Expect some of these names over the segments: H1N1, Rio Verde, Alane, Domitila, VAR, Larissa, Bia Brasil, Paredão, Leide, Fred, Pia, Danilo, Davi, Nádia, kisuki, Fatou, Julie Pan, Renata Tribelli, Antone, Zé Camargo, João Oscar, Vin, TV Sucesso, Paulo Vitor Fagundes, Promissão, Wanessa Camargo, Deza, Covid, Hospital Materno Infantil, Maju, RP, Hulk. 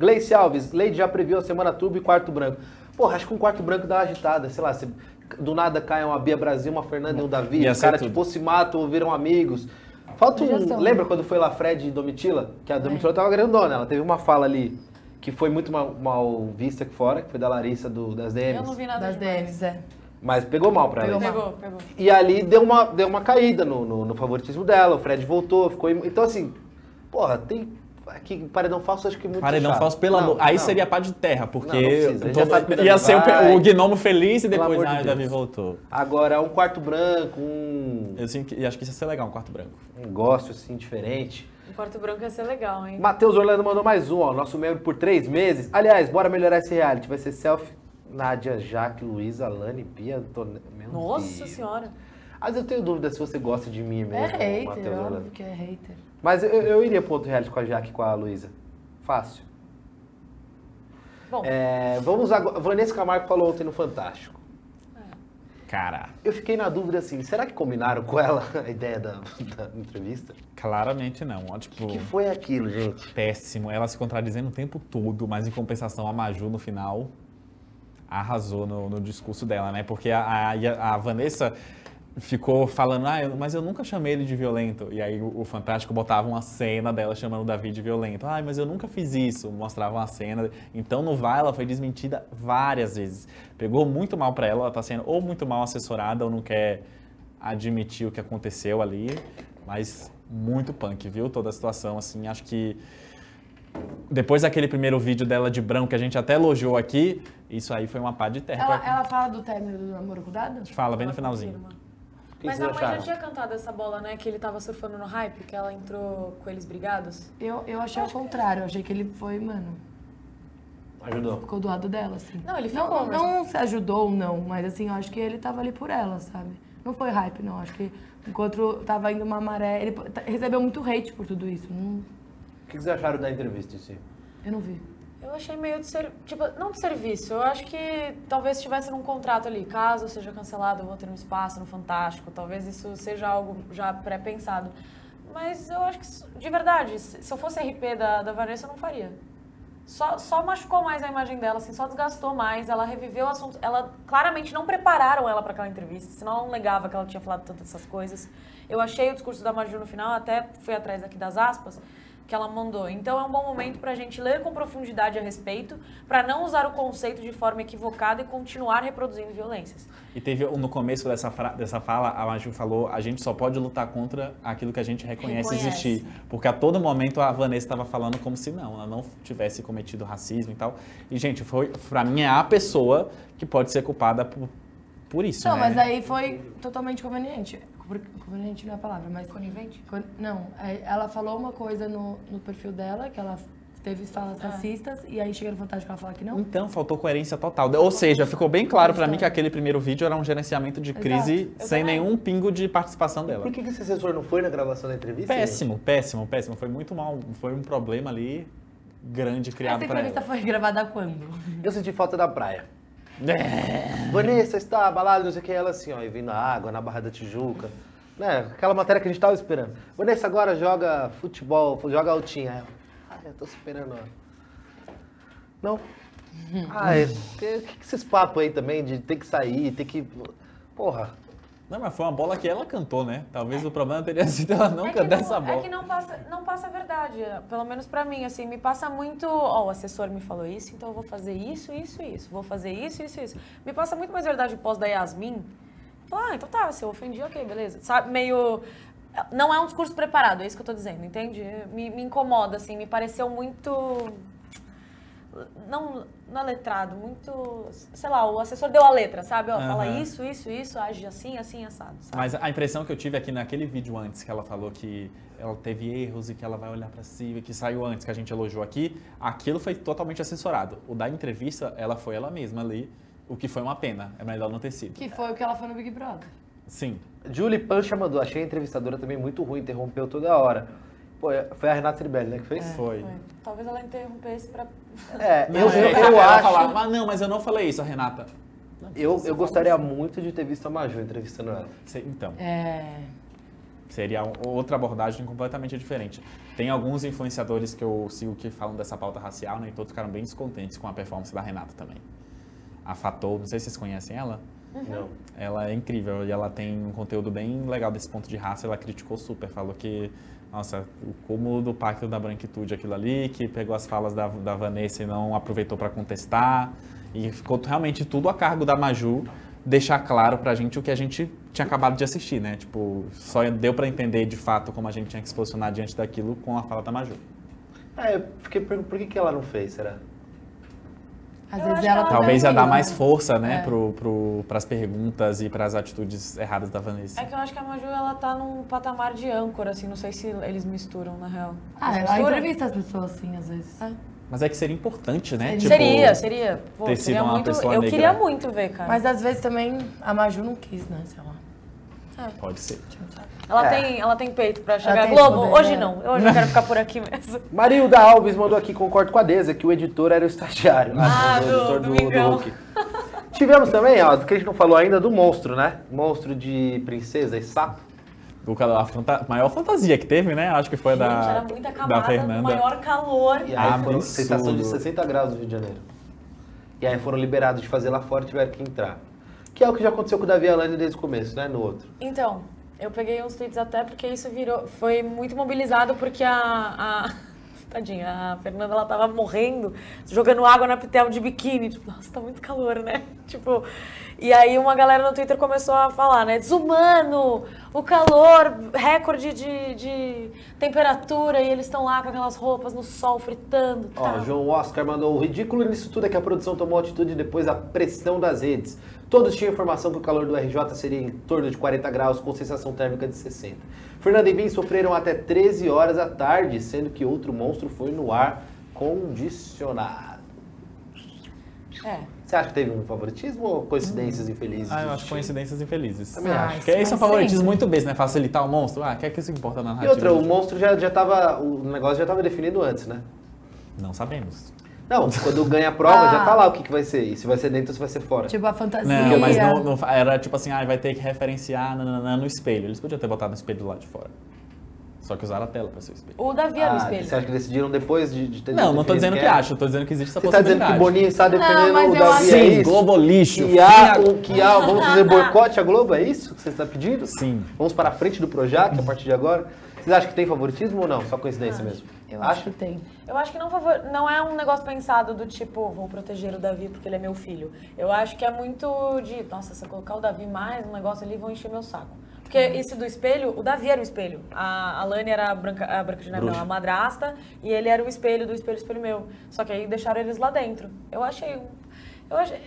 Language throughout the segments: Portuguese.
Gleice Alves, Leide já previu a semana turbo e quarto branco. Porra, acho que um quarto branco dá uma agitada, sei lá, se do nada cai uma Bia Brasil, uma Fernanda e um Davi, os caras tipo se matam ou viram amigos. Falta um... Lembra quando foi lá Fred e Domitila? Que a Domitila tava grandona, ela teve uma fala ali que foi muito mal vista aqui fora, que foi da Larissa, das DMs. Eu não vi nada das DMs, é. Mas pegou mal pra ela. Pegou. E ali deu uma caída no favoritismo dela, o Fred voltou, ficou... Então assim, porra, tem... Aqui, paredão falso, acho que é muito paredão chato. Falso, pelo amor... Aí não. Seria a pá de terra, porque não ia ser o gnomo feliz e depois o Davi voltou. Agora, um quarto branco, Eu acho que isso ia ser legal, um quarto branco. Um gosto, assim, diferente. Um quarto branco ia ser legal, hein? Matheus Orlando mandou mais um, ó, nosso membro por 3 meses. Aliás, bora melhorar esse reality, vai ser selfie. Nádia, Jaque, Luísa, Alane, Pia, Antone... Nossa Senhora! Mas eu tenho dúvida se você gosta de mim mesmo. É hater, óbvio que é hater. Mas eu iria pro outro reality com a Jaque e com a Luísa. Fácil. Bom. Vamos agora. Wanessa Camargo falou ontem no Fantástico. Cara. Eu fiquei na dúvida assim, será que combinaram com ela a ideia da entrevista? Claramente não. Ó, tipo, que foi aquilo, gente? Péssimo. Ela se contradizendo o tempo todo, mas em compensação a Maju no final arrasou no discurso dela, né? Porque a Wanessa... Ficou falando, mas eu nunca chamei ele de violento. E aí o Fantástico botava uma cena dela chamando o Davi de violento. Mas eu nunca fiz isso. Mostrava uma cena. Então no VAR ela foi desmentida várias vezes. Pegou muito mal pra ela. Ela tá sendo ou muito mal assessorada ou não quer admitir o que aconteceu ali. Mas muito punk, viu? Toda a situação, assim, acho que... Depois daquele primeiro vídeo dela de branco, que a gente até elogiou aqui, isso aí foi uma pá de terra. Ela fala do término do namoro com Dada? Fala, bem no finalzinho. Mas a mãe já tinha cantado essa bola, né? Que ele tava surfando no hype, que ela entrou com eles brigados. Eu achei o contrário, eu achei que ele foi, mano... Ajudou. Ficou do lado dela, assim. Não, ele ficou... Não se ajudou, não, mas assim, eu acho que ele tava ali por ela, sabe? Não foi hype, não, acho que enquanto tava indo uma maré... Ele recebeu muito hate por tudo isso. O que vocês acharam da entrevista em si? Eu não vi. Eu achei meio tipo, não de serviço, eu acho que talvez estivesse num contrato ali, caso seja cancelado eu vou ter um espaço no Fantástico, talvez isso seja algo já pré-pensado. Mas eu acho que, de verdade, se eu fosse RP da Wanessa, eu não faria. Só machucou mais a imagem dela, assim, só desgastou mais, ela reviveu o assunto, ela claramente não prepararam ela para aquela entrevista, senão ela não negava que ela tinha falado tantas dessas coisas. Eu achei o discurso da Maju no final, até fui atrás aqui das aspas, que ela mandou. Então é um bom momento para a gente ler com profundidade a respeito, para não usar o conceito de forma equivocada e continuar reproduzindo violências. E teve no começo dessa fala, a Maju falou, a gente só pode lutar contra aquilo que a gente reconhece existir. Porque a todo momento a Wanessa estava falando como se ela não tivesse cometido racismo e tal. E gente, foi para mim é a pessoa que pode ser culpada por isso, né? Não, mas aí foi totalmente conveniente. Conveniente não é a palavra, mas... Conivente? Não, ela falou uma coisa no perfil dela, que ela teve falas racistas, e aí chega no Fantástico e ela fala que não. Então, faltou coerência total. Ou seja, ficou bem claro pra mim que aquele primeiro vídeo era um gerenciamento de crise sem nenhum pingo de participação dela. Por que esse assessor não foi na gravação da entrevista? Péssimo, péssimo, péssimo. Foi muito mal, foi um problema ali grande criado pra ela. Essa entrevista foi gravada quando? Eu senti falta da praia. Wanessa está abalada, não sei o que, ela assim, ó, e vindo na água, na Barra da Tijuca, né? Aquela matéria que a gente tava esperando. Wanessa agora joga futebol, joga altinha. Eu tô esperando, ó. Não? Que esses papos aí também de ter que sair, ter que... Porra. Não, mas foi uma bola que ela cantou, né? Talvez o problema teria sido ela não cantar essa bola. É que não passa a verdade, pelo menos pra mim, assim, me passa muito, o assessor me falou isso, então eu vou fazer isso, isso, isso, vou fazer isso, isso, isso. Me passa muito mais verdade o pós da Yasmin. Então tá, se eu ofendi, ok, beleza. Sabe, meio... Não é um discurso preparado, é isso que eu tô dizendo, entende? Me incomoda, assim, me pareceu muito... Não é letrado, muito... Sei lá, o assessor deu a letra, sabe? Fala isso, isso, isso, age assim, assim, assado. Sabe? Mas a impressão que eu tive é que naquele vídeo antes que ela falou que ela teve erros e que ela vai olhar pra si e que saiu antes, que a gente elogiou aqui, aquilo foi totalmente assessorado. O da entrevista, ela foi ela mesma ali, o que foi uma pena, é melhor não ter sido. Que foi o que ela foi no Big Brother. Sim. Julie Pan mandou, achei a entrevistadora também muito ruim, interrompeu toda hora. Pô, foi a Renata Tribelli, né, que fez? Foi. Talvez ela interrompesse pra... eu acho... Falar, mas eu não falei isso, a Renata. Eu gostaria muito de ter visto a Maju entrevistando ela. Então. Seria outra abordagem completamente diferente. Tem alguns influenciadores que eu sigo que falam dessa pauta racial, né? E todos ficaram bem descontentes com a performance da Renata também. A Fatou, não sei se vocês conhecem ela. Uhum. Não. Ela é incrível e ela tem um conteúdo bem legal desse ponto de raça. Ela criticou super, falou que, nossa, o cúmulo do pacto da branquitude, aquilo ali, que pegou as falas da Wanessa e não aproveitou para contestar. E ficou realmente tudo a cargo da Maju deixar claro pra gente o que a gente tinha acabado de assistir, né? Tipo, só deu pra entender de fato como a gente tinha que se posicionar diante daquilo com a fala da Maju. Ah, eu fiquei perguntando por que ela não fez, será? Às vezes ela talvez ia dar mais força, né, pras perguntas e pras atitudes erradas da Wanessa. É que eu acho que a Maju, ela tá num patamar de âncora, assim, não sei se eles misturam, na real. Ah, ela entrevista as pessoas, assim, às vezes. É. Mas é que seria importante, né? Tipo, seria. Pô, ter sido uma pessoa negra. Eu queria muito ver, cara. Mas às vezes também a Maju não quis, né? Sei lá. É. Pode ser. Ela tem peito pra chegar. Globo, hoje não. Hoje eu quero ficar por aqui mesmo. Marilda Alves mandou aqui, concordo com a Deza, que o editor era o estagiário. do Hulk. Tivemos também, ó, que a gente não falou ainda, do monstro, né? Monstro de princesa e sapo. A maior fantasia que teve, né? Acho que foi era muita camada, da Fernanda. Maior calor. E aí foram sensação de 60 graus no Rio de Janeiro. E aí foram liberados de fazer lá fora e tiveram que entrar. Que é o que já aconteceu com o Davi e a Alane desde o começo, né? No outro. Então, eu peguei uns tweets até porque isso virou... Foi muito mobilizado porque Tadinha, a Fernanda, ela tava morrendo, jogando água na pitel de biquíni. Tipo, nossa, tá muito calor, né? Tipo, e aí uma galera no Twitter começou a falar, né? Desumano, o calor, recorde de temperatura, e eles estão lá com aquelas roupas no sol, fritando. Ó, João Oscar mandou: o ridículo nisso tudo é que a produção tomou atitude depois da pressão das redes. Todos tinham informação que o calor do RJ seria em torno de 40 graus, com sensação térmica de 60. Fernanda e Vin sofreram até 13 horas da tarde, sendo que outro monstro foi no ar condicionado. É. Você acha que teve um favoritismo ou coincidências infelizes? Ah, eu acho coincidências infelizes. Também acho. Porque isso é um favoritismo muito bem, né? Facilitar o monstro. Ah, o que é que isso importa na narrativa? E outra, o monstro o negócio já estava definido antes, né? Não sabemos. Não, quando ganha a prova, já tá lá o que vai ser. E se vai ser dentro ou se vai ser fora. Tipo, a fantasia. Não, mas não era tipo assim, vai ter que referenciar no espelho. Eles podiam ter botado no espelho lá de fora. Só que usaram a tela pra ser o espelho. Ou o Davi era o espelho. Você acha que decidiram depois de ter... Não, não tô dizendo que acho. Eu tô dizendo que existe essa possibilidade. Você tá dizendo que o Boninho está defendendo o Davi. Sim, Globo lixo. Vamos fazer boicote a Globo, é isso que você está pedindo? Sim. Vamos para a frente do Projac a partir de agora. Vocês acham que tem favoritismo ou não? Só coincidência mesmo? Eu acho que tem. Eu acho que não é um negócio pensado do tipo, vou proteger o Davi porque ele é meu filho. Eu acho que é muito de, nossa, se eu colocar o Davi mais um negócio ali, vão encher meu saco. Porque esse do espelho, o Davi era o espelho. A Alane era a branca de neve, não, a madrasta, e ele era o espelho do espelho meu. Só que aí deixaram eles lá dentro.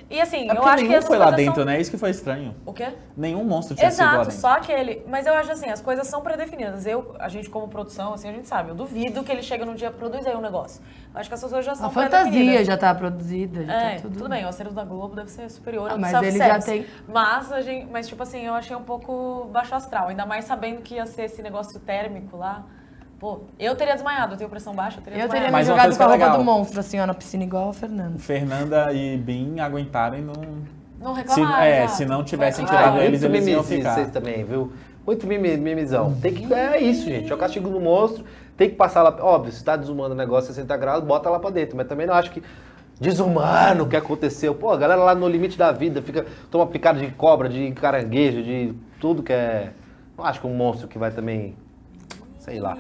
E assim, eu acho que nenhum foi lá dentro, né? Isso que foi estranho. O quê? Nenhum monstro tinha sido lá dentro. Exato, só aquele. Mas eu acho assim, as coisas são pré-definidas. A gente como produção, assim, a gente sabe. Eu duvido que ele chega num dia e produza aí um negócio. Eu acho que as pessoas já são pré-definidas. A fantasia já tá produzida, já tá tudo bem, o acervo da Globo deve ser superior ao mas ele já tem. Mas tipo assim, eu achei um pouco baixo astral. Ainda mais sabendo que ia ser esse negócio térmico lá. Pô, eu teria desmaiado, eu tenho pressão baixa, eu teria me jogado com a roupa do monstro, assim, ó, na piscina, igual a Fernanda. Fernanda e Bim aguentarem não reclamaram. Se não tivessem tirado eles iam ficar. Vocês também, viu? Muito mimizão. Tem que, é isso, gente, é o castigo do monstro, tem que passar lá, óbvio, se tá desumando o negócio a 60 graus, bota lá pra dentro, mas também não acho que desumano o que aconteceu. Pô, a galera lá no limite da vida, toma picada de cobra, de caranguejo, de tudo que é... Não acho que um monstro que vai também... Sei lá.